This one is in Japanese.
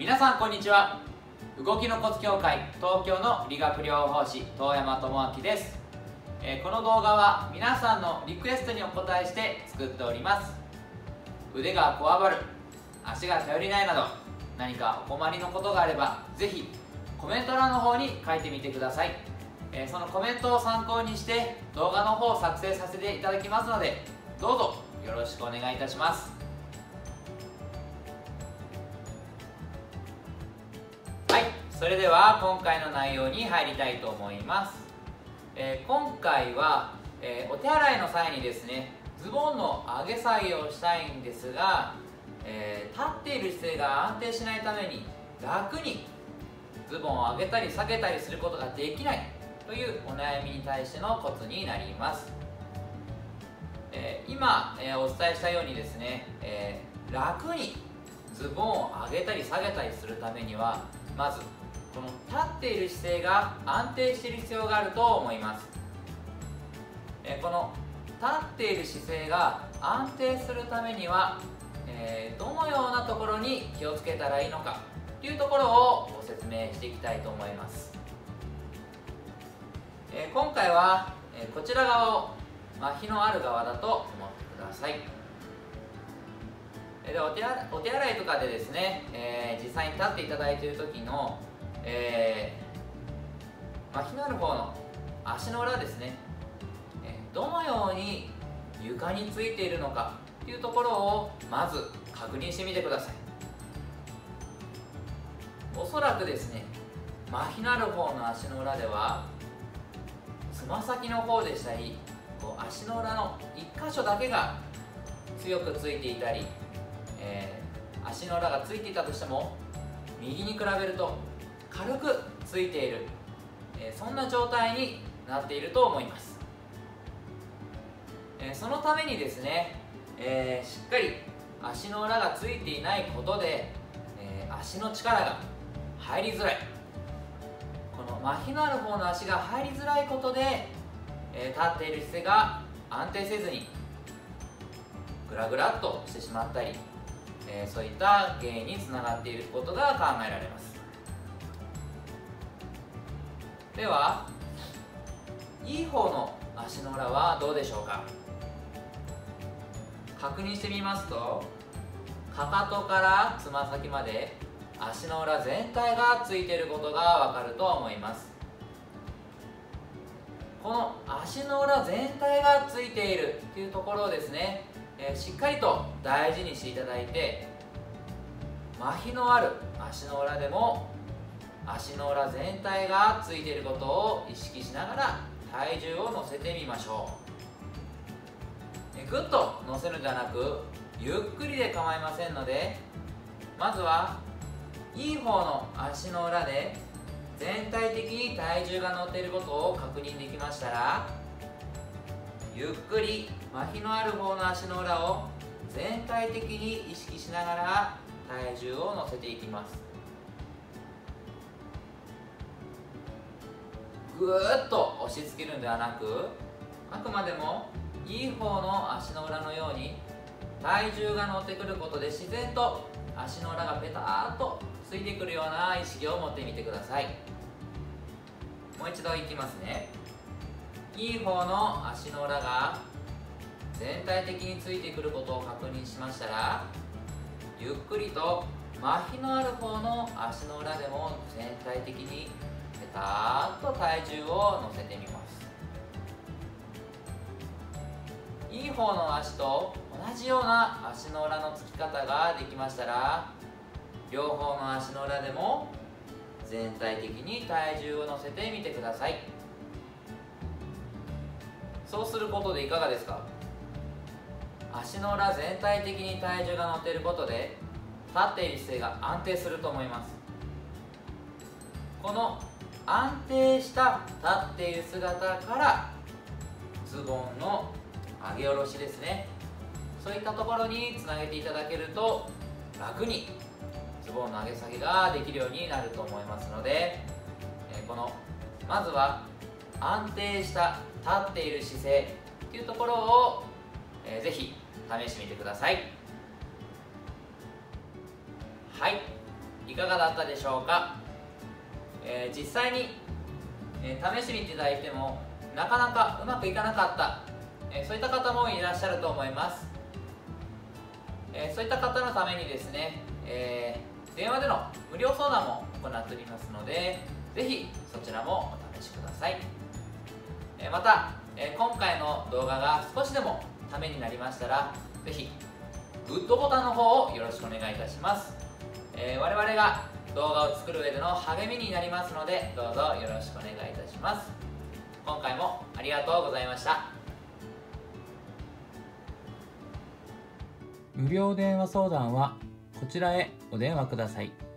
皆さんこんにちは。動きのコツ協会東京の理学療法士遠山智明です。この動画は皆さんのリクエストにお応えして作っております。腕がこわばる、足が頼りないなど、何かお困りのことがあればぜひコメント欄の方に書いてみてください。そのコメントを参考にして動画の方を作成させていただきますので、どうぞよろしくお願いいたします。それでは今回の内容に入りたいと思います。今回は、お手洗いの際にですね、ズボンの上げ下げをしたいんですが、立っている姿勢が安定しないために楽にズボンを上げたり下げたりすることができないというお悩みに対してのコツになります。今、お伝えしたようにですね、楽にズボンを上げたり下げたりするためには、まずこの立っている姿勢が安定している必要があると思います。この立っている姿勢が安定するためには、どのようなところに気をつけたらいいのかというところをご説明していきたいと思います。今回はこちら側を麻痺のある側だと思ってください。でお手洗いとかでですね、実際に立っていただいている時の麻痺のある方の足の裏ですね、どのように床についているのかというところをまず確認してみてください。おそらくですね、麻痺のある方の足の裏ではつま先の方でしたり、足の裏の1箇所だけが強くついていたり、足の裏がついていたとしても右に比べると軽くついている、そんな状態になっていると思います。そのためにですね、しっかり足の裏がついていないことで、足の力が入りづらい、この麻痺のある方の足が入りづらいことで、立っている姿勢が安定せずにグラグラっとしてしまったり、そういった原因につながっていることが考えられます。では、いい方の足の裏はどうでしょうか。確認してみますと、かかとからつま先まで足の裏全体がついていることがわかると思います。この足の裏全体がついているというところをですね、しっかりと大事にしていただいて、麻痺のある足の裏でも足の裏全体がついていることを意識しながら体重を乗せてみましょう。ぐっと乗せるんじゃなく、ゆっくりで構いませんので、まずはいい方の足の裏で全体的に体重が乗っていることを確認できましたら、ゆっくり麻痺のある方の足の裏を全体的に意識しながら体重を乗せていきます。ぐーっと押し付けるんではなく、あくまでもいい方の足の裏のように体重が乗ってくることで自然と足の裏がペターっとついてくるような意識を持ってみてください。もう一度いきますね。いい方の足の裏が全体的についてくることを確認しましたら、ゆっくりと麻痺のある方の足の裏でも全体的にペターっと体重を乗せてみます。いい方の足と同じような足の裏のつき方ができましたら、両方の足の裏でも全体的に体重を乗せてみてください。そうすることでいかがですか。足の裏全体的に体重が乗っていることで立っている姿勢が安定すると思います。この安定した立っている姿からズボンの上げ下ろしですね、そういったところにつなげていただけると楽にズボンの上げ下げができるようになると思いますので、このまずは安定した立っている姿勢というところをぜひ試してみてください。はい、いかがだったでしょうか。実際に、試してみていただいてもなかなかうまくいかなかった、そういった方もいらっしゃると思います。そういった方のためにですね、電話での無料相談も行っておりますので、ぜひそちらもお試しください。また、今回の動画が少しでもためになりましたら、ぜひグッドボタンの方をよろしくお願いいたします。我々が動画を作る上での励みになりますので、どうぞよろしくお願いいたします。今回もありがとうございました。無料電話相談はこちらへお電話ください。